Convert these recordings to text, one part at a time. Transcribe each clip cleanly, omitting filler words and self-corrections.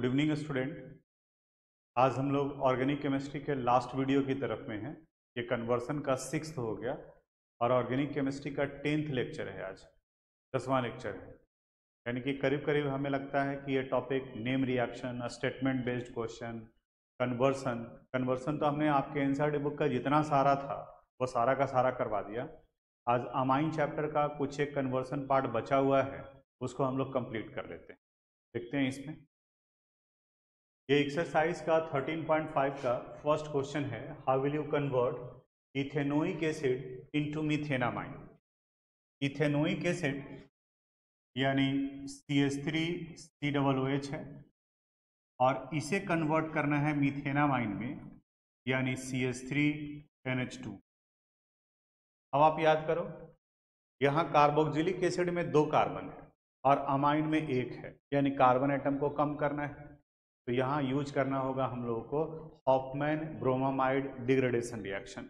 Good evening student, आज हम लोग ऑर्गेनिक केमिस्ट्री के लास्ट वीडियो की तरफ में हैं। ये कन्वर्सन का 6th हो गया और ऑर्गेनिक केमिस्ट्री का 10th लेक्चर है, आज 10वां लेक्चर है। यानी कि करीब करीब हमें लगता है कि ये topic name reaction, statement based question, conversion तो हमने आपके एनसीईआरटी बुक का जितना सारा था वो सारा का सारा करवा दिया। आज अमाइन चैप्टर का कुछ एक कन्वर्सन पार्ट बचा हुआ है, उसको हम लोग कंप्लीट कर लेते हैं। देखते हैं इसमें ये एक्सरसाइज का 13.5 का फर्स्ट क्वेश्चन है, how will you convert ethanoic acid into methanamine. Ethanoic acid यानी CH3COOH है और इसे कन्वर्ट करना है मीथेनामाइन में, यानी CH3NH2। अब आप याद करो, यहाँ कार्बोक्सिलिक एसिड में 2 कार्बन है और अमाइन में 1 है, यानी कार्बन एटम को कम करना है। तो यहाँ यूज करना होगा हम लोगों को हॉफमैन ब्रोमामाइड डिग्रेडेशन रिएक्शन।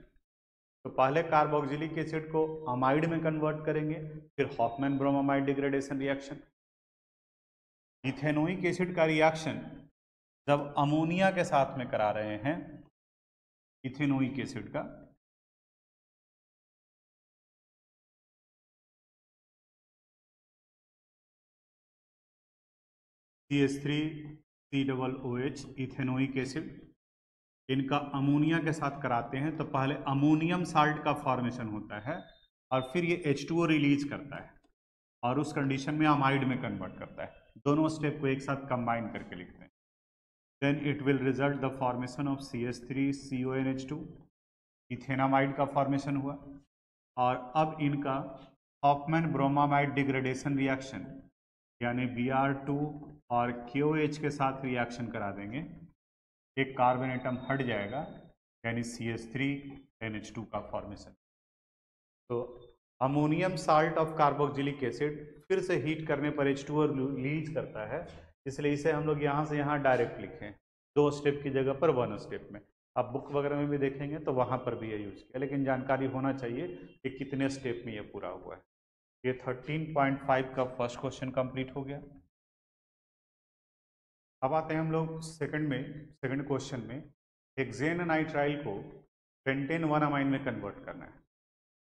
तो पहले कार्बोक्सिलिक एसिड को अमाइड में कन्वर्ट करेंगे, फिर Hofmann bromamide degradation reaction. Ethanoic acid का रिएक्शन जब अमोनिया के साथ में करा रहे हैं, इथेनोइक एसिड का CH3COOH इथेनोइक एसिड इनका अमोनिया के साथ कराते हैं तो पहले अमोनियम साल्ट का फॉर्मेशन होता है और फिर ये H2O रिलीज करता है और उस कंडीशन में अमाइड में कन्वर्ट करता है। दोनों स्टेप को एक साथ कंबाइन करके लिखते हैं, then it will result the formation of CH3CONH2। Ethanamide का फॉर्मेशन हुआ और अब इनका हॉफमैन ब्रोमामाइड डिग्रेडेशन रिएक्शन यानी Br2 और KOH के साथ रिएक्शन करा देंगे। एक कार्बन एटम हट जाएगा, यानी CH3NH2 का फॉर्मेशन। तो ammonium salt of carboxylic acid फिर से हीट करने पर H2O रिलीज करता है, इसलिए इसे हम लोग यहाँ से यहाँ डायरेक्ट लिखें, 2 स्टेप की जगह पर 1 स्टेप में। आप बुक वगैरह में भी देखेंगे तो वहाँ पर भी ये यूज किया, लेकिन जानकारी होना चाहिए कि कितने स्टेप में ये पूरा हुआ है। ये 13.5 का फर्स्ट क्वेश्चन कंप्लीट हो गया। अब आते हैं हम लोग सेकंड क्वेश्चन में, हेक्सेन नाइट्राइल को पेंटेन 1 अमाइन में कन्वर्ट करना है।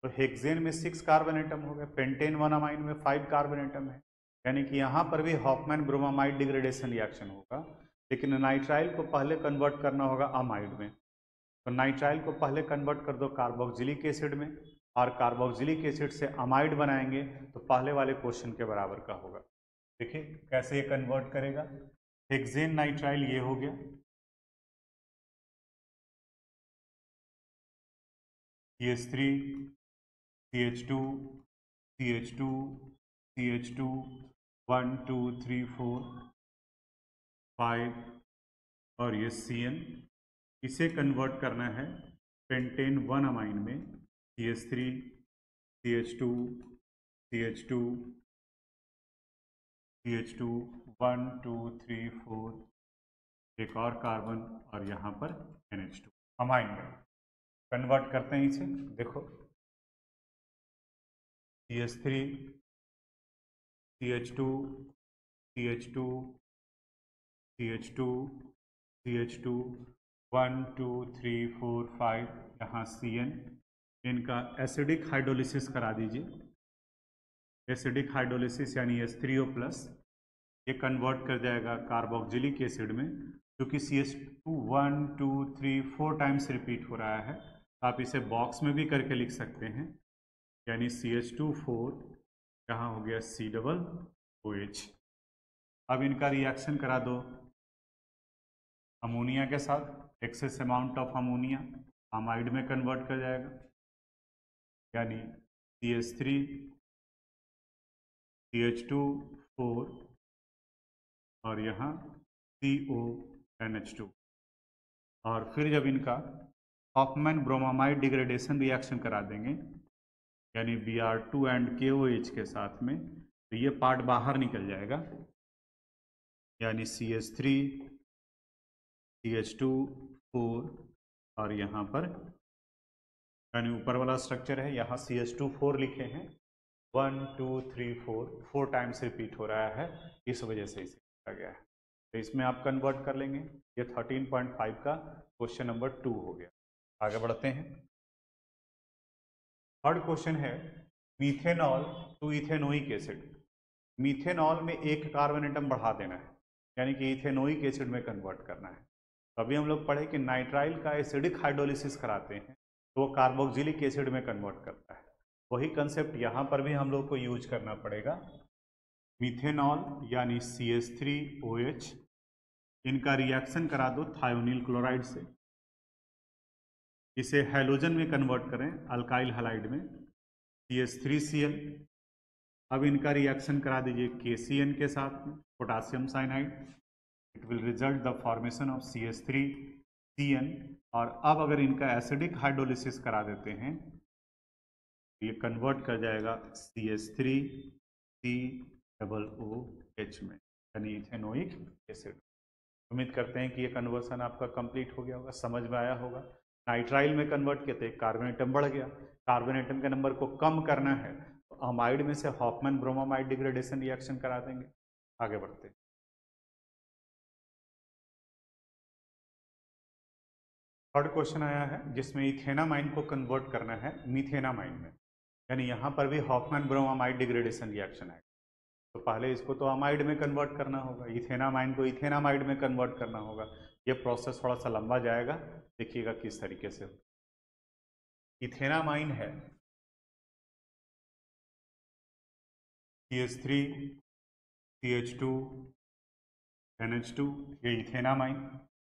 तो हेक्सेन में 6 कार्बन एटम हो गए, पेंटेन 1 अमाइन में 5 कार्बन एटम है, यानी कि यहाँ पर भी हॉफमैन ब्रोमामाइड डिग्रेडेशन रिएक्शन होगा, लेकिन नाइट्राइल को पहले कन्वर्ट करना होगा अमाइड में। तो नाइट्राइल को पहले कन्वर्ट कर दो कार्बोक्सिलिक एसिड में और कार्बोक्सिलिक एसिड से अमाइड बनाएंगे तो पहले वाले क्वेश्चन के बराबर का होगा। देखिए कैसे ये कन्वर्ट करेगा। हेक्सेन नाइट्राइल ये हो गया, CH3 CH2 CH2 CH2 1 2 3 4 5 और ये CN। इसे कन्वर्ट करना है पेंटेन 1 अमाइन में, CH3 CH2 CH2 CH2 1 2 3 4 एक और कार्बन और यहाँ पर NH2 अमाइन में कन्वर्ट करते हैं। इसे देखो, CH3 CH2 CH2 CH2 CH2 1 2 3 4 5 यहाँ CN। इनका एसिडिक हाइड्रोलिसिस करा दीजिए। एसिडिक हाइड्रोलिसिस यानी H3O+ ये कन्वर्ट कर जाएगा कार्बोक्सिलिक एसिड में, क्योंकि CH2 1 2 3 4 टाइम्स रिपीट हो रहा है। आप इसे बॉक्स में भी करके लिख सकते हैं, यानी CH2 4 यहाँ हो गया COOH। अब इनका रिएक्शन करा दो अमोनिया के साथ, excess amount of ammonia amide में कन्वर्ट कर जाएगा, यानी CH3 CH2 4 और यहाँ CONH2। और फिर जब इनका हॉफमैन ब्रोमामाइड डिग्रेडेशन रिएक्शन करा देंगे, यानी Br2 एंड KOH के साथ में, तो ये पार्ट बाहर निकल जाएगा, यानी CH3 CH2 4 और यहाँ पर यानी ऊपर वाला स्ट्रक्चर है, यहाँ CH2 4 लिखे हैं, 1 2 3 4 टाइम्स रिपीट हो रहा है, इस वजह से इसे लिखा गया है। तो इसमें आप कन्वर्ट कर लेंगे। ये 13.5 का क्वेश्चन नंबर 2 हो गया। आगे बढ़ते हैं। थर्ड क्वेश्चन है methanol to ethanoic acid. Methanol में एक कार्बन एटम बढ़ा देना है, यानी कि इथेनोइक एसिड में कन्वर्ट करना है। अभी हम लोग पढ़े कि नाइट्राइल का एसिडिक हाइड्रोलिसिस कराते हैं तो वो कार्बोक्सिलिक एसिड में कन्वर्ट करता है। वही कंसेप्ट यहाँ पर भी हम लोग को यूज करना पड़ेगा। मीथेनॉल यानी CH3OH, इनका रिएक्शन करा दो थायोनिल क्लोराइड से, इसे हैलोजन में कन्वर्ट करें अल्काइल हैलाइड में CH3Cl। अब इनका रिएक्शन करा दीजिए KCN के साथ में, potassium cyanide. It will result the formation of CH3CN। और अब अगर इनका एसिडिक हाइड्रोलिसिस करा देते हैं, ये कन्वर्ट कर जाएगा CH3COOH में, यानी इथेनोइक एसिड। उम्मीद करते हैं कि ये कन्वर्सन आपका कंप्लीट हो गया होगा, समझ में आया होगा। नाइट्राइल में कन्वर्ट किया तो कार्बन एटम बढ़ गया, कार्बन एटम के नंबर को कम करना है तो अमाइड में से हॉफमैन ब्रोमामाइड डिग्रेडेशन रिएक्शन करा देंगे। आगे बढ़ते हैं। थर्ड क्वेश्चन आया है जिसमें इथेनामाइन को कन्वर्ट करना है मीथेनामाइन में, यानी यहाँ पर भी हॉफमैन ब्रोमामाइड डिग्रेडेशन रिएक्शन आएगा। तो पहले इसको तो अमाइड में कन्वर्ट करना होगा, इथेनामाइन को इथेनामाइड में कन्वर्ट करना होगा। ये प्रोसेस थोड़ा सा लंबा जाएगा, देखिएगा किस तरीके से। इथेनामाइन है CH3, CH2, NH2, ये इथेनामाइन।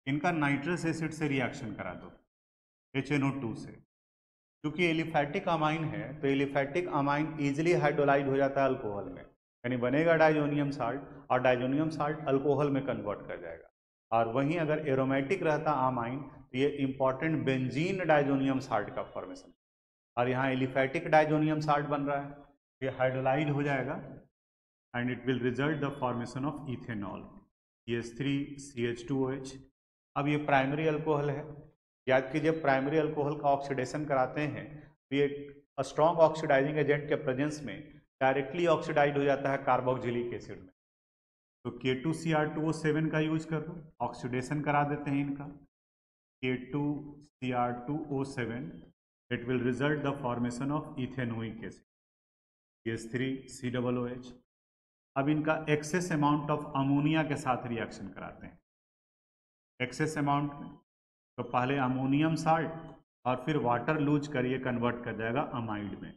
इनका नाइट्रस एसिड से रिएक्शन करा दो HNO2 से। क्योंकि एलिफैटिक अमाइन है तो एलिफैटिक अमाइन ईजिली हाइड्रोलाइज हो जाता है अल्कोहल में, यानी बनेगा डायजोनियम साल्ट और डायजोनियम साल्ट अल्कोहल में कन्वर्ट कर जाएगा। और वहीं अगर एरोमेटिक रहता अमाइन तो ये इंपॉर्टेंट बेंजीन डायजोनियम साल्ट का फॉर्मेशन, और यहाँ एलिफैटिक डायजोनियम साल्ट बन रहा है, ये हाइड्रोलाइज हो जाएगा and it will result the formation of ethanol CH3CH2OH। अब ये प्राइमरी अल्कोहल है, याद कीजिए प्राइमरी अल्कोहल का ऑक्सीडेशन कराते हैं तो ये स्ट्रॉन्ग ऑक्सीडाइजिंग एजेंट के प्रेजेंस में डायरेक्टली ऑक्सीडाइज हो जाता है कार्बोक्सिलिक एसिड में। तो K2Cr2O7 का यूज कर दो, ऑक्सीडेशन करा देते हैं इनका K2Cr2O7। It will result the formation of ethanoic acid CH3COOH। अब इनका एक्सेस अमाउंट ऑफ अमोनिया के साथ रिएक्शन कराते हैं। एक्सेस अमाउंट तो पहले अमोनियम साल्ट और फिर वाटर लूज कर ये कन्वर्ट कर जाएगा अमाइड में,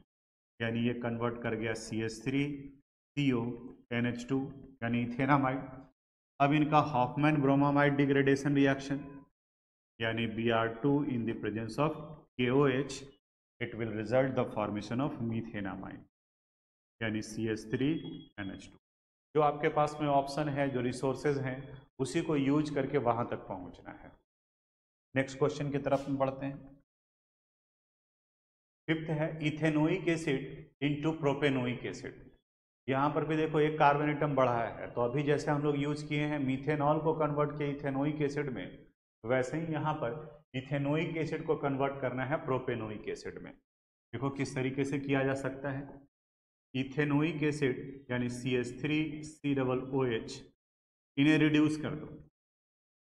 यानी ये कन्वर्ट कर गया CH3CONH2 यानी इथेनामाइड। अब इनका हॉफमैन ब्रोमामाइड डिग्रेडेशन रिएक्शन यानी Br2 in the presence of KOH। It will result the formation of methanamine यानी CH3NH2। जो आपके पास में ऑप्शन है, जो रिसोर्सेज हैं, उसी को यूज करके वहाँ तक पहुँचना है। नेक्स्ट क्वेश्चन की तरफ में बढ़ते हैं। फिफ्थ है ethanoic acid into propanoic acid. यहाँ पर भी देखो एक कार्बन एटम बढ़ा है, तो अभी जैसे हम लोग यूज किए हैं मीथेनॉल को कन्वर्ट किया इथेनोइक एसिड में, वैसे ही यहाँ पर इथेनोइक एसिड को कन्वर्ट करना है प्रोपेनोइक एसिड में। देखो किस तरीके से किया जा सकता है। इथेनोइक एसिड यानी CH3COOH, इन्हें रिड्यूस कर दो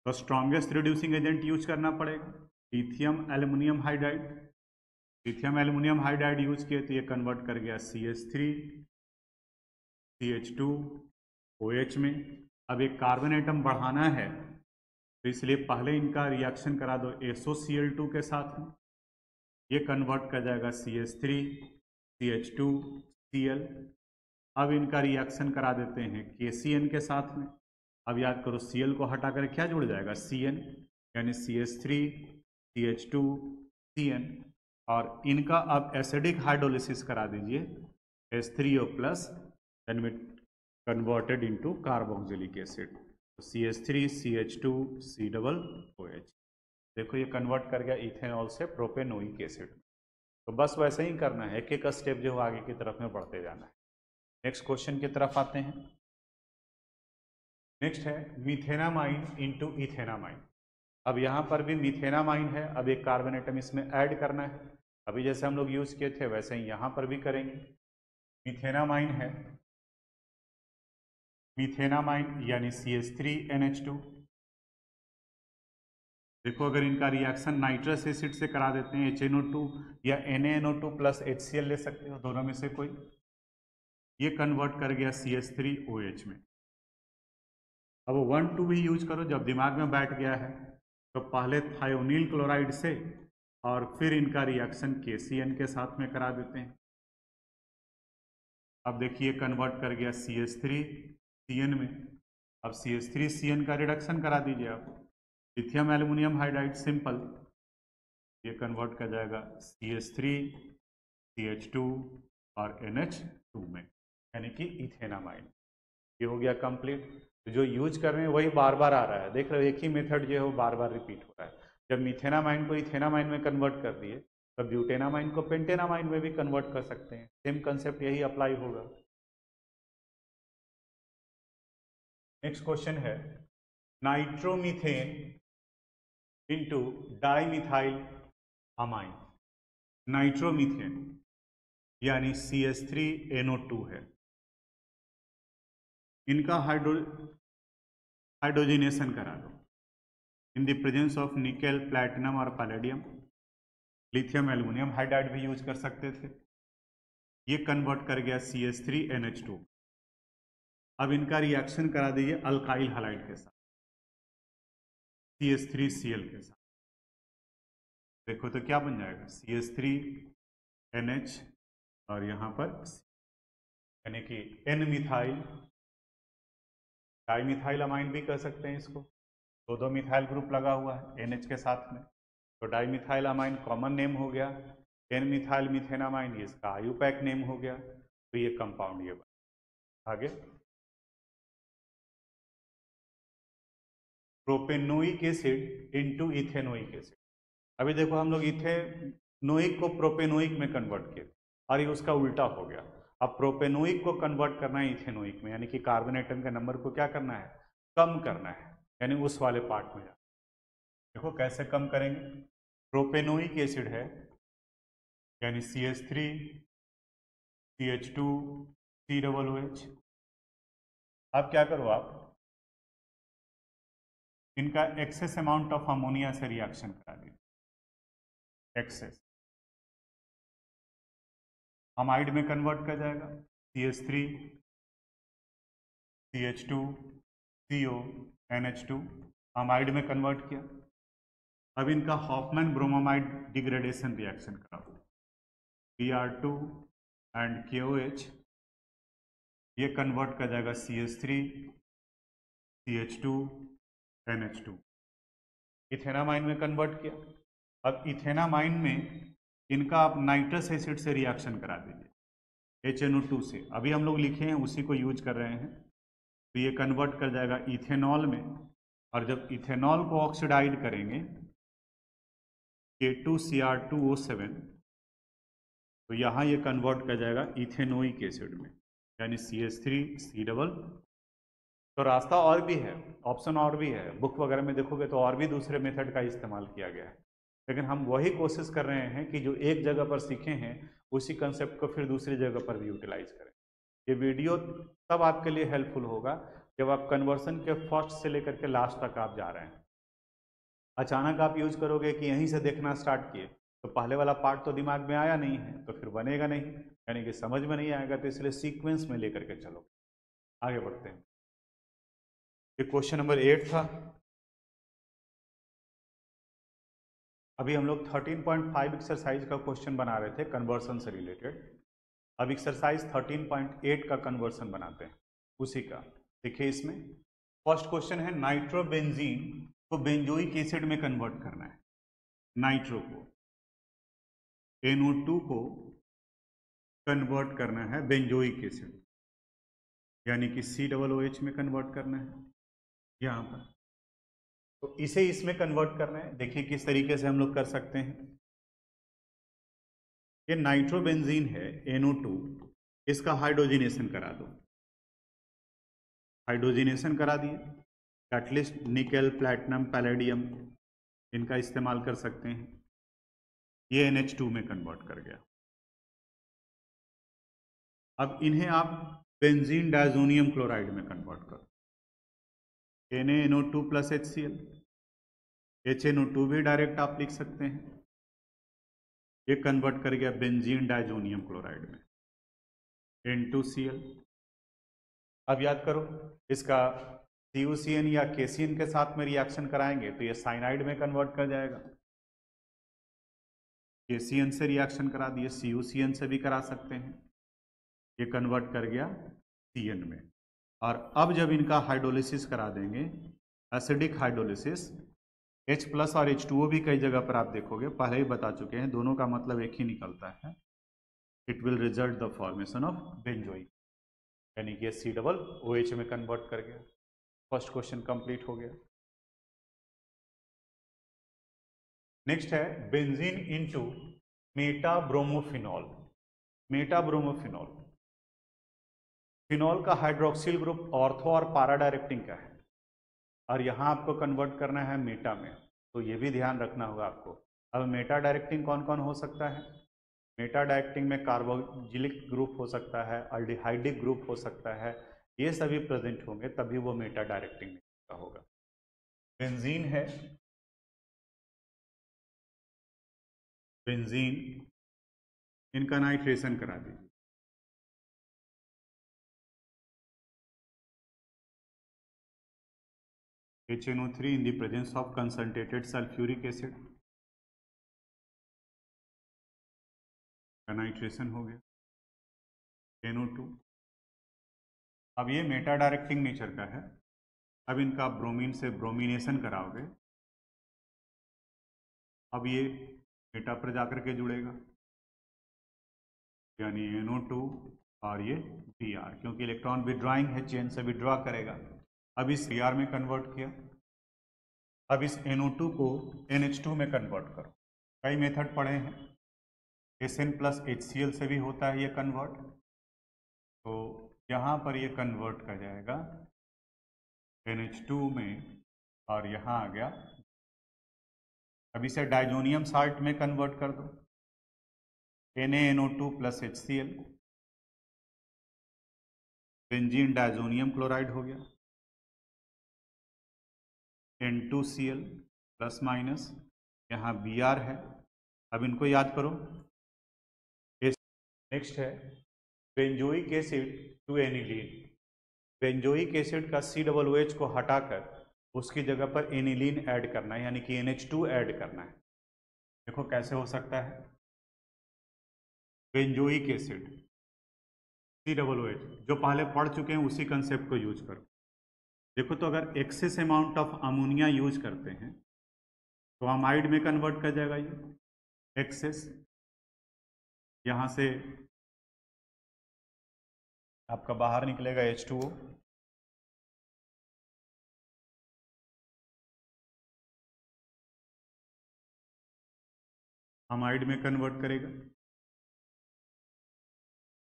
तो स्ट्रॉन्गेस्ट रिड्यूसिंग एजेंट यूज करना पड़ेगा लिथियम एल्युमिनियम हाइड्राइड यूज किए तो ये कन्वर्ट कर गया CH3CH2OH में। अब एक कार्बन एटम बढ़ाना है तो इसलिए पहले इनका रिएक्शन करा दो SOCl2 के साथ में, ये कन्वर्ट कर जाएगा CH3CH2Cl। अब इनका रिएक्शन करा देते हैं KCN के साथ में। अब याद करो Cl को हटा कर क्या जुड़ जाएगा Cn यानी CH3CH2Cn। और इनका अब एसिडिक हाइड्रोलिसिस करा दीजिए H3O+ then it converted into carboxylic acid CH3CH2COOH। देखो ये कन्वर्ट कर गया इथेनॉल से प्रोपेनोइक एसिड। तो बस वैसे ही करना है, एक एक स्टेप जो आगे की तरफ में बढ़ते जाना है। नेक्स्ट क्वेश्चन की तरफ आते हैं। नेक्स्ट है मीथेनामाइन इनटू इथेनामाइन। अब यहाँ पर भी मीथेनामाइन है, अब एक कार्बन एटम इसमें ऐड करना है। अभी जैसे हम लोग यूज किए थे वैसे ही यहाँ पर भी करेंगे। मीथेनामाइन है मीथेनामाइन यानी CH3NH2। देखो अगर इनका रिएक्शन नाइट्रस एसिड से करा देते हैं HNO2 या NaNO2 प्लस HCl ले सकते हो, दोनों में से कोई। ये कन्वर्ट कर गया CH3OH में। अब 1,2 भी यूज करो, जब दिमाग में बैठ गया है तो पहले थायोनील क्लोराइड से और फिर इनका रिएक्शन KCN के साथ में करा देते हैं। अब देखिए कन्वर्ट कर गया CH3CN में। अब CH3CN का रिडक्शन करा दीजिए आप लिथियम एल्युमिनियम हाइड्राइड सिंपल। ये कन्वर्ट कर जाएगा CH3CH2 और NH2 में, यानी कि इथेनामाइन। ये हो गया कंप्लीट। जो यूज कर रहे हैं वही बार बार आ रहा है, देख रहे हो एक ही मेथड जो है वो बार बार रिपीट हो रहा है। जब मीथेनामाइन को इथेनामाइन में कन्वर्ट कर दिए तो ब्यूटेनामाइन को पेंटेनामाइन में भी कन्वर्ट कर सकते हैं। सेम कंसेप्ट यही अप्लाई होगा। नेक्स्ट क्वेश्चन है nitromethane into dimethyl amine. Nitromethane यानी CH3NO2 है, इनका हाइड्रोजिनेशन करा दो in the presence of nickel, platinum और पैलेडियम। लिथियम एल्युमिनियम हाइड्राइड भी यूज कर सकते थे। ये कन्वर्ट कर गया CH3NH2। अब इनका रिएक्शन करा दीजिए अल्काइल हैलाइड के साथ, CH3Cl के साथ। देखो तो क्या बन जाएगा CH3NH और यहाँ पर यानी कि N-मिथाइल। डाईमिथाइल अमाइन भी कर सकते हैं इसको, दो मिथाइल ग्रुप लगा हुआ है NH के साथ में, तो डाईमिथाइल अमाइन कॉमन नेम हो गया। N-मिथाइल मिथेनामाइन ये इसका आईयूपैक नेम हो गया। तो ये कंपाउंड ये बना। आगे propanoic acid into ethanoic acid. अभी देखो हम लोग इथेनोइक को प्रोपेनोइक में कन्वर्ट किया और ये उसका उल्टा हो गया। अब प्रोपेनोइक को कन्वर्ट करना है इथेनोइक में, यानी कि कार्बन एटम के नंबर को क्या करना है, कम करना है, यानी उस वाले पार्ट में। देखो कैसे कम करेंगे। प्रोपेनोइक एसिड है यानी CH3CH2COOH। अब क्या करो आप, इनका एक्सेस अमाउंट ऑफ अमोनिया से रिएक्शन करा दीजिए। एक्सेस अमाइड में कन्वर्ट कर जाएगा CH3CH2CONH2। अमाइड में कन्वर्ट किया। अब इनका हॉफमैन ब्रोमामाइड डिग्रेडेशन रिएक्शन कराओ, Br2 एंड KOH। ये कन्वर्ट कर जाएगा CH3CH2NH2। इथेनामाइन में कन्वर्ट किया। अब इथेनामाइन में इनका आप नाइट्रस एसिड से रिएक्शन करा दीजिए HNO2 से। अभी हम लोग लिखे हैं उसी को यूज कर रहे हैं। तो ये कन्वर्ट कर जाएगा इथेनॉल में, और जब इथेनॉल को ऑक्सीडाइड करेंगे K2Cr2O7, तो यहाँ ये कन्वर्ट कर जाएगा इथेनोइक एसिड में, यानी CH3C। तो रास्ता और भी है, ऑप्शन और भी है, बुक वगैरह में देखोगे तो और भी दूसरे मेथड का इस्तेमाल किया गया है। लेकिन हम वही कोशिश कर रहे हैं कि जो एक जगह पर सीखे हैं उसी कंसेप्ट को फिर दूसरी जगह पर भी यूटिलाइज करें। ये वीडियो तब आपके लिए हेल्पफुल होगा जब आप कन्वर्सन के फर्स्ट से लेकर के लास्ट तक आप जा रहे हैं। अचानक आप यूज करोगे कि यहीं से देखना स्टार्ट किए तो पहले वाला पार्ट तो दिमाग में आया नहीं है तो फिर बनेगा नहीं, यानी कि समझ में नहीं आएगा। तो इसलिए सीक्वेंस में लेकर के चलो। आगे बढ़ते हैं। ये क्वेश्चन नंबर 8 था। अभी हम लोग 13.5 एक्सरसाइज का क्वेश्चन बना रहे थे कन्वर्सन से रिलेटेड। अब एक्सरसाइज 13.8 का कन्वर्सन बनाते हैं उसी का। देखिए इसमें फर्स्ट क्वेश्चन है नाइट्रोबेंजीन को बेंजोइक एसिड में कन्वर्ट करना है। नाइट्रो को NO2 को कन्वर्ट करना है बेंजोइक एसिड, यानी कि COOH में कन्वर्ट करना है यहाँ पर। तो इसे इसमें कन्वर्ट करना है। देखिए किस तरीके से हम लोग कर सकते हैं। ये नाइट्रोबेंजीन है NO2, इसका हाइड्रोजिनेशन करा दो। हाइड्रोजिनेशन करा दिए। कैटलिस्ट निकेल, प्लैटिनम, पैलेडियम इनका इस्तेमाल कर सकते हैं। ये NH2 में कन्वर्ट कर गया। अब इन्हें आप बेंजीन डायजोनियम क्लोराइड में कन्वर्ट करो। NaNO2 + HCl, HNO2 भी डायरेक्ट आप लिख सकते हैं। ये कन्वर्ट कर गया बेंजीन डायजोनियम क्लोराइड में N2Cl। अब याद करो इसका CuCN या KCN के साथ में रिएक्शन कराएंगे तो ये साइनाइड में कन्वर्ट कर जाएगा। KCN से रिएक्शन करा दिए, CuCN से भी करा सकते हैं, ये कन्वर्ट कर गया CN में। और अब जब इनका हाइड्रोलिसिस करा देंगे, एसिडिक हाइड्रोलिसिस, H+ और H2O भी कई जगह पर आप देखोगे, पहले ही बता चुके हैं, दोनों का मतलब एक ही निकलता है, it will result the formation of benzoic, यानी कि COOH में कन्वर्ट कर गया। फर्स्ट क्वेश्चन कंप्लीट हो गया। नेक्स्ट है benzene into metabromophenol. Metabromophenol, phenol का हाइड्रोक्सिल ग्रुप ऑर्थो और पारा डायरेक्टिंग का है और यहाँ आपको कन्वर्ट करना है मेटा में, तो ये भी ध्यान रखना होगा आपको। अब मेटा डायरेक्टिंग कौन कौन हो सकता है? मेटा डायरेक्टिंग में कार्बोक्सिलिक ग्रुप हो सकता है, अल्डिहाइडिक ग्रुप हो सकता है, ये सभी प्रेजेंट होंगे तभी वो मेटा डायरेक्टिंग का होगा। बेंजीन है, बेंजीन, इनका नाइट्रेशन करा दीजिए। HNO3 in the presence of concentrated sulfuric acid, nitration हो गया NO2। अब ये मेटा डायरेक्टिंग नेचर का है। अब इनका ब्रोमीन से ब्रोमिनेशन कराओगे, अब ये मेटा पर जाकर के जुड़ेगा, यानी NO2 और ये Br, क्योंकि इलेक्ट्रॉन विड्रॉइंग है, चेन से विड्रॉ करेगा। अब इस Br में कन्वर्ट किया। अब इस NO2 को NH2 में कन्वर्ट करो। कई मेथड पढ़े हैं, SN + HCl से भी होता है ये कन्वर्ट, तो यहाँ पर ये कन्वर्ट कर जाएगा NH2 में और यहाँ आ गया। अब इसे डायजोनियम साल्ट में कन्वर्ट कर दो, NaNO2 + HCl, benzene diazonium chloride हो गया N2Cl ± यहाँ Br है। अब इनको याद करो। नेक्स्ट है benzoic acid to aniline. Benzoic acid का COOH को हटाकर उसकी जगह पर एनिलीन ऐड करना है, यानी कि NH2 ऐड करना है। देखो कैसे हो सकता है। बेंजोइक एसिड COOH जो पहले पढ़ चुके हैं उसी कंसेप्ट को यूज करो। देखो तो अगर excess amount of ammonia use करते हैं तो अमाइड में कन्वर्ट कर जाएगा ये एक्सेस। यहाँ से आपका बाहर निकलेगा H2O, अमाइड में कन्वर्ट करेगा,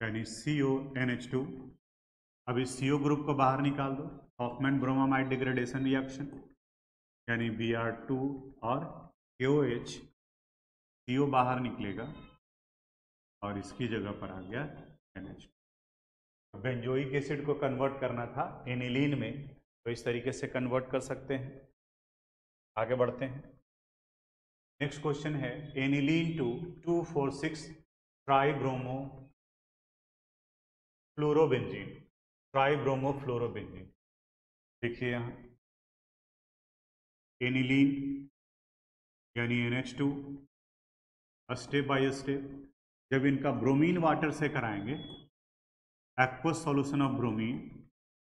यानी CONH2। अब इस CO ग्रुप को बाहर निकाल दो, हॉफमैन ब्रोमामाइड डिग्रेडेशन रिएक्शन, यानी Br2 और KOH, CO बाहर निकलेगा और इसकी जगह पर आ गया NH2। बेंजोइक एसिड को कन्वर्ट करना था एनिलीन में, तो इस तरीके से कन्वर्ट कर सकते हैं। आगे बढ़ते हैं। नेक्स्ट क्वेश्चन है aniline to 2,4,6 tribromo fluorobenzene. Tribromo fluorobenzene, देखिए यहाँ एनिलीन यानी NH2। स्टेप बाय स्टेप जब इनका ब्रोमीन वाटर से कराएंगे एक्वस सॉल्यूशन ऑफ ब्रोमीन,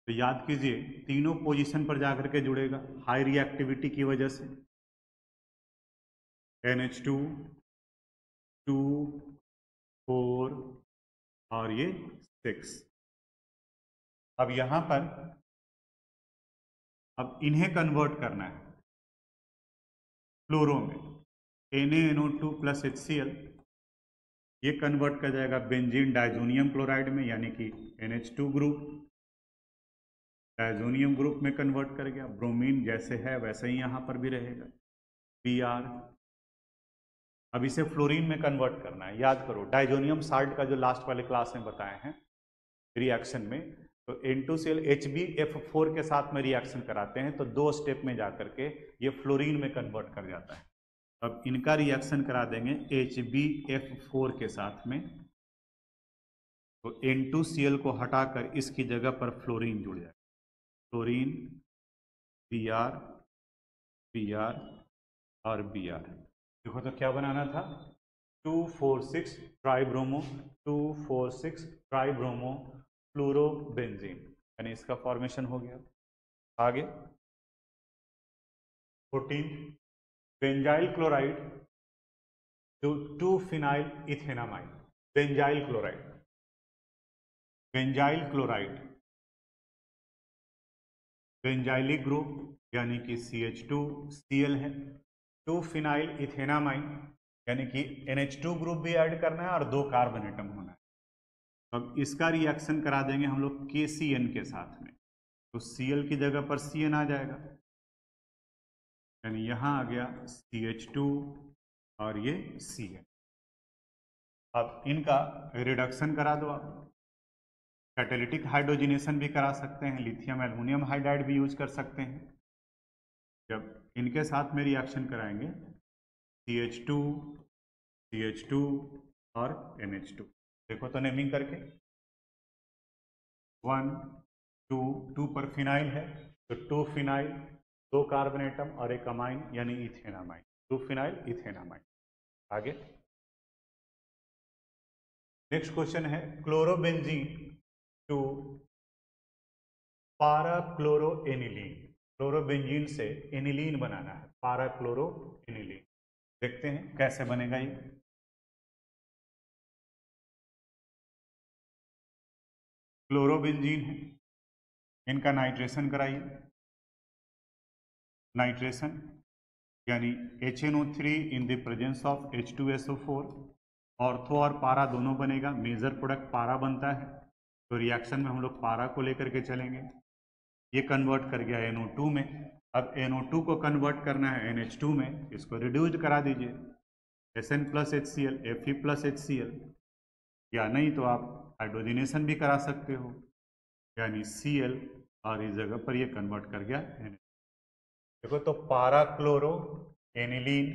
तो याद कीजिए तीनों पोजीशन पर जाकर के जुड़ेगा हाई रिएक्टिविटी की वजह से। NH2 2 4 और ये 6। अब यहां पर अब इन्हें कन्वर्ट करना है फ्लोरो में। NaNO2 + HCl, ये कन्वर्ट कर जाएगा बेंजीन डायजोनियम क्लोराइड में, यानी कि NH2 ग्रुप डायजोनियम ग्रुप में कन्वर्ट कर गया। ब्रोमीन जैसे है वैसे ही यहाँ पर भी रहेगा Br। अब इसे फ्लोरीन में कन्वर्ट करना है। याद करो डायजोनियम साल्ट का जो लास्ट वाले क्लास में बताए हैं रिएक्शन में। तो N2Cl HbF4 के साथ में रिएक्शन कराते हैं तो दो स्टेप में जाकर के ये फ्लोरीन में कन्वर्ट कर जाता है। अब इनका रिएक्शन करा देंगे HbF4 के साथ में, तो N2Cl को हटाकर इसकी जगह पर फ्लोरीन जुड़ जाएगा। फ्लोरीन Br और Br, देखो तो क्या बनाना था, 2,4,6 ट्राइब्रोमो फ्लोरोबेंजीन, यानी इसका फॉर्मेशन हो गया। आगे 14 benzyl chloride to two phenyl ethanamine, benzyl chloride benzylic group यानी कि CH2Cl है, 2-फिनाइल इथेनामाइन यानी कि NH2 ग्रुप भी ऐड करना है और 2 कार्बन एटम होना है। अब इसका रिएक्शन करा देंगे हम लोग KCN के साथ में, तो Cl की जगह पर CN आ जाएगा, यानी यहाँ आ गया CH2 और ये CN। अब इनका रिडक्शन करा दो, आप कैटालिटिक हाइड्रोजनेशन भी करा सकते हैं, लिथियम एल्युमिनियम हाइड्राइड भी यूज कर सकते हैं। जब इनके साथ में रिएक्शन कराएंगे CH2 और NH2, देखो तो नेमिंग करके 1, 2 पर फिनाइल है तो 2-फिनाइल, 2 कार्बन एटम और 1 अमाइन यानी इथेनामाइन, 2-फिनाइल इथेनामाइन। आगे नेक्स्ट क्वेश्चन है क्लोरोबेंजीन टू पाराक्लोरोएनिलीन, क्लोरोबेंजीन से एनिलीन बनाना है, पाराक्लोरोएनिलीन। देखते हैं कैसे बनेगा ये। क्लोरोबेंजीन है, इनका नाइट्रेशन कराइए। नाइट्रेशन यानी HNO3 in the presence of H2SO4, ortho और पारा दोनों बनेगा, मेजर प्रोडक्ट पारा बनता है, तो रिएक्शन में हम लोग पारा को लेकर के चलेंगे। ये कन्वर्ट कर गया NO2 में, अब NO2 को कन्वर्ट करना है NH2 में, इसको रिड्यूज करा दीजिए SN+HCl, Fe+HCl, या नहीं तो आप हाइड्रोजनेशन भी करा सकते हो, यानी Cl और इस जगह पर ये कन्वर्ट कर गया NH2। देखो तो पाराक्लोरोएनिलीन,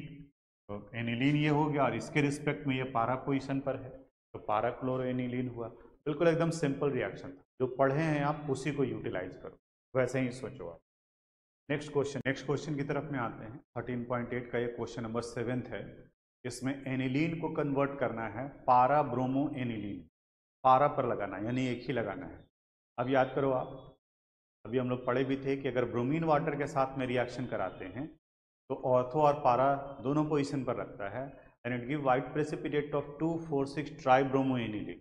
तो एनिलीन ये हो गया और इसके रिस्पेक्ट में ये पारा पोजीशन पर है तो पाराक्लोरोएनिलीन हुआ। बिल्कुल एकदम सिंपल रिएक्शन, जो पढ़े हैं आप उसी को यूटिलाइज करो, वैसे ही सोचो आप। नेक्स्ट क्वेश्चन की तरफ में आते हैं। 13.8 का ये क्वेश्चन नंबर 7 है, इसमें एनिलीन को कन्वर्ट करना है पारा ब्रोमो एनिलीन, पारा पर लगाना है यानी एक ही लगाना है। अब याद करो आप, अभी हम लोग पढ़े भी थे कि अगर ब्रोमीन वाटर के साथ में रिएक्शन कराते हैं तो ऑर्थो और पारा दोनों पोजिशन पर रखता है, and it give white precipitate of 2,4,6 tribromo aniline.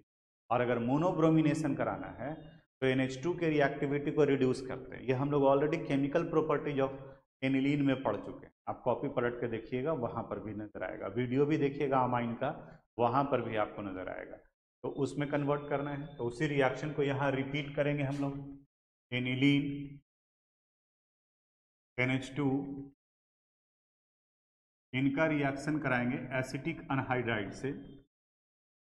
और अगर मोनोब्रोमिनेशन कराना है तो NH2 के रिएक्टिविटी को रिड्यूस करते हैं। ये हम लोग already chemical properties of aniline में पढ़ चुके हैं, आप कॉपी पलट के देखिएगा, वहाँ पर भी नजर आएगा, वीडियो भी देखिएगा अमाइन का, वहाँ पर भी आपको नजर आएगा। तो उसमें कन्वर्ट करना है तो उसी रिएक्शन को यहाँ रिपीट करेंगे हम लोग, एनिलीन NH2, इनका रिएक्शन कराएंगे एसिटिक अनहाइड्राइड से,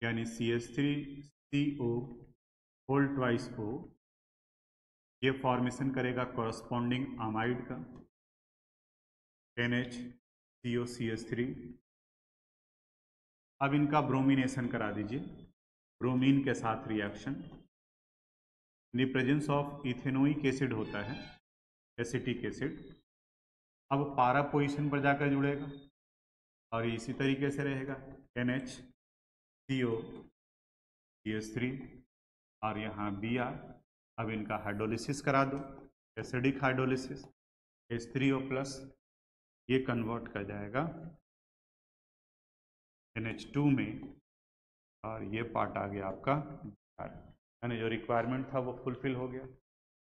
यानी CH3CO(O), ये फॉर्मेशन करेगा कॉरस्पॉन्डिंग अमाइड का, NH3CO(CH3). अब इनका ब्रोमिनेशन करा दीजिए, ब्रोमीन के साथ reaction, in presence of ethanoic acid होता है, एसिटिक एसिड। अब पारा पोजीशन पर जाकर जुड़ेगा और इसी तरीके से रहेगा NH3CO(CH3) और यहाँ Br। अब इनका हाइड्रोलिसिस करा दो, एसिडिक हाइड्रोलिसिस, H3O+, ये कन्वर्ट कर जाएगा NH2 में और ये पार्ट आ गया आपका, यानी जो रिक्वायरमेंट था वो फुलफिल हो गया।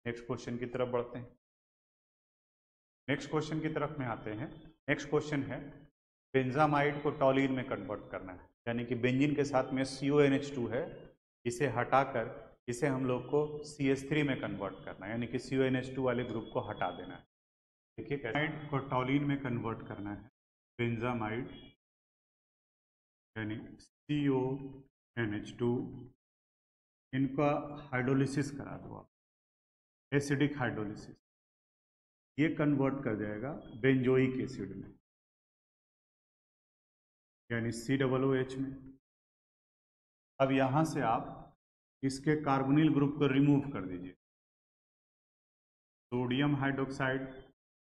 नेक्स्ट क्वेश्चन की तरफ बढ़ते हैं। नेक्स्ट क्वेश्चन है बेंजामाइड को टॉलीन में कन्वर्ट करना है, यानी कि बेंजीन के साथ में CO(NH2) है, इसे हटाकर इसे हम लोग को CH3 में कन्वर्ट करना है, यानी कि CO(NH2) वाले ग्रुप को हटा देना है। देखिए बेंजामाइड को टॉलीन में कन्वर्ट करना है, बेंजामाइड यानी CO(NH2) इनका हाइड्रोलिसिस करा दो आप, एसिडिक हाइड्रोलिसिस, ये कन्वर्ट कर जाएगा बेंजोइक एसिड में, यानी COOH में। अब यहाँ से आप इसके कार्बोनिल ग्रुप को रिमूव कर दीजिए, sodium hydroxide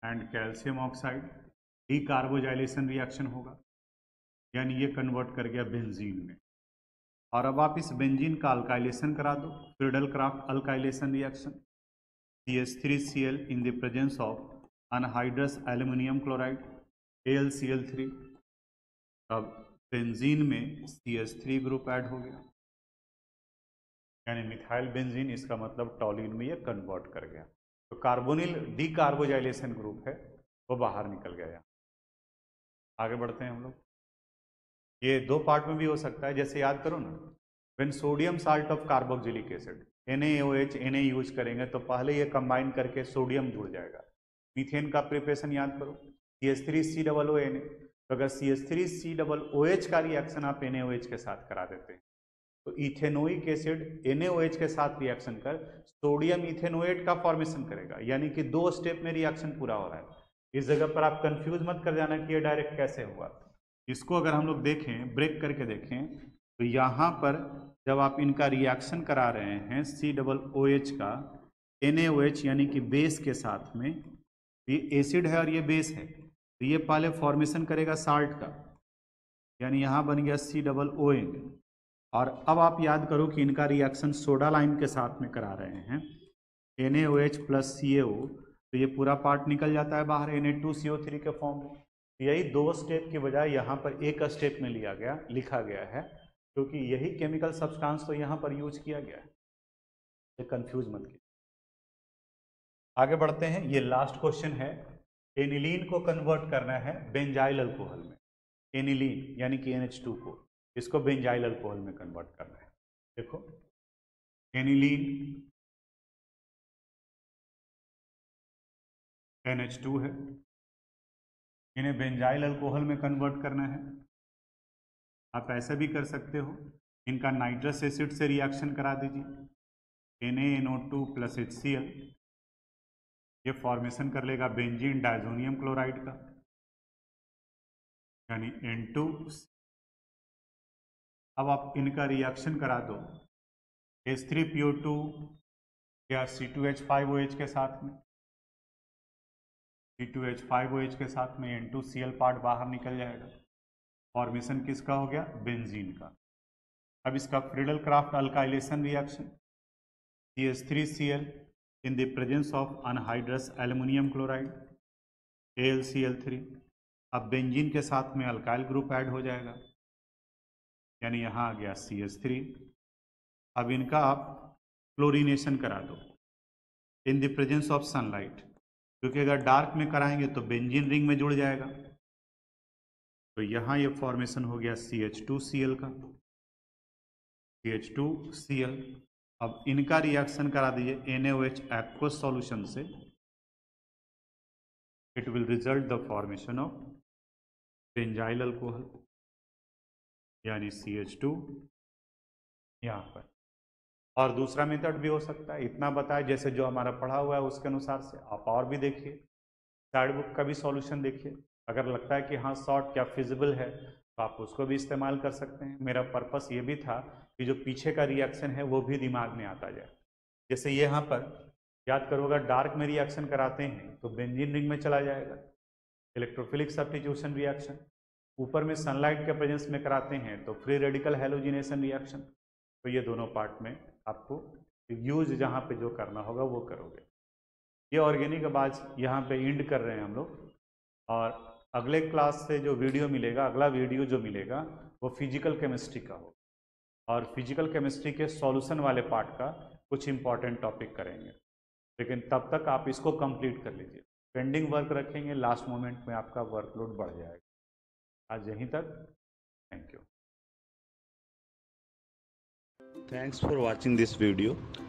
and calcium oxide, decarboxylation reaction होगा, यानी ये कन्वर्ट कर गया बेंजीन में। और अब आप इस बेंजीन का अल्काइलेशन करा दो, Friedel Crafts alkylation reaction, CH3Cl in the presence of anhydrous aluminium chloride, AlCl3। अब बेंजीन में CH3 ग्रुप ऐड हो गया, यानी मिथाइल बेंजीन, इसका मतलब टॉलिन में ये कन्वर्ट कर गया। तो कार्बोनिल डीकार्बोजाइलेशन ग्रुप है वो बाहर निकल गया। आगे बढ़ते हैं हम लोग। ये दो पार्ट में भी हो सकता है, जैसे याद करो ना, when sodium salt of carboxylic acid, NaOH Na use करेंगे तो पहले ये कंबाइन करके सोडियम जुड़ जाएगा। मीथेन का प्रिपरेशन याद करो, CH3COONA, तो अगर CH3COOH का रिएक्शन आप NaOH के साथ करा देते हैं तो इथेनोइक एसिड NaOH के साथ रिएक्शन कर सोडियम इथेनोएट का फॉर्मेशन करेगा, यानी कि दो स्टेप में रिएक्शन पूरा हो रहा है। इस जगह पर आप कंफ्यूज मत कर जाना कि ये डायरेक्ट कैसे हुआ। इसको अगर हम लोग देखें, ब्रेक करके देखें, तो यहाँ पर जब आप इनका रिएक्शन करा रहे हैं COOH का NaOH यानी कि बेस के साथ में, ये एसिड है और ये बेस है, तो ये पहले फॉर्मेशन करेगा साल्ट का, यानी यहाँ बन गया COON। और अब आप याद करो कि इनका रिएक्शन सोडा लाइम के साथ में करा रहे हैं, NaOH प्लस CaO, तो ये पूरा पार्ट निकल जाता है बाहर Na2CO3 के फॉर्म में। यही दो स्टेप की बजाय यहाँ पर एक स्टेप में लिया गया, लिखा गया है, क्योंकि यही केमिकल सब्सटेंस तो यहाँ पर यूज किया गया है। कंफ्यूज मत कीजिए। आगे बढ़ते हैं। ये लास्ट क्वेश्चन है, एनिलीन को कन्वर्ट करना है बेंजाइल अल्कोहल में। एनिलीन यानी कि NH2 को, इसको बेंजाइल अल्कोहल में कन्वर्ट करना है। देखो, एनिलीन NH2 है, इन्हें बेंजाइल अल्कोहल में कन्वर्ट करना है। आप ऐसा भी कर सकते हो, इनका नाइट्रस एसिड से रिएक्शन करा दीजिए, NaNO2 प्लस HCl, ये फॉर्मेशन कर लेगा बेंजीन डायजोनियम क्लोराइड का, यानी N2। अब आप इनका रिएक्शन करा दो H3PO2 या C2H5OH के साथ में, C2H5OH के साथ में N2Cl पार्ट बाहर निकल जाएगा। फॉर्मेशन किसका हो गया? बेंजीन का। अब इसका Friedel Crafts alkylation reaction, CH3Cl in the presence of anhydrous aluminium chloride, AlCl3। अब बेंजीन के साथ में अल्काइल ग्रुप ऐड हो जाएगा, यानी यहाँ आ गया CH3। अब इनका आप क्लोरीनेशन करा दो in the presence of sunlight, क्योंकि अगर डार्क में कराएंगे तो बेंजीन रिंग में जुड़ जाएगा। तो यहाँ ये फॉर्मेशन हो गया CH2Cl का, CH2Cl। अब इनका रिएक्शन करा दीजिए NaOH एक्वस सॉल्यूशन से, it will result the formation of benzyl alcohol, यानी CH2 यहाँ पर। और दूसरा मेथड भी हो सकता है, इतना बताए जैसे जो हमारा पढ़ा हुआ है उसके अनुसार से। आप और भी देखिए, साइड बुक का भी सॉल्यूशन देखिए, अगर लगता है कि हाँ शॉर्ट या फिजिबल है तो आप उसको भी इस्तेमाल कर सकते हैं। मेरा पर्पस ये भी था कि जो पीछे का रिएक्शन है वो भी दिमाग में आता जाए। जैसे यहाँ पर याद करो, अगर डार्क में रिएक्शन कराते हैं तो बेंजीन रिंग में चला जाएगा, इलेक्ट्रोफिलिक सब्स्टिट्यूशन रिएक्शन। ऊपर में सनलाइट के प्रेजेंस में कराते हैं तो फ्री रेडिकल हैलोजिनेशन रिएक्शन। तो ये दोनों पार्ट में आपको यूज जहाँ पे जो करना होगा वो करोगे। ये ऑर्गेनिक आवाज यहाँ पे एंड कर रहे हैं हम लोग, और अगले क्लास से जो वीडियो मिलेगा, अगला वीडियो जो मिलेगा वो फिजिकल केमिस्ट्री का होगा, और फिजिकल केमिस्ट्री के सॉल्यूशन वाले पार्ट का कुछ इंपॉर्टेंट टॉपिक करेंगे। लेकिन तब तक आप इसको कंप्लीट कर लीजिए, पेंडिंग वर्क रखेंगे, लास्ट मोमेंट में आपका वर्कलोड बढ़ जाएगा। आज यहीं तक, thank you. Thanks for watching this video.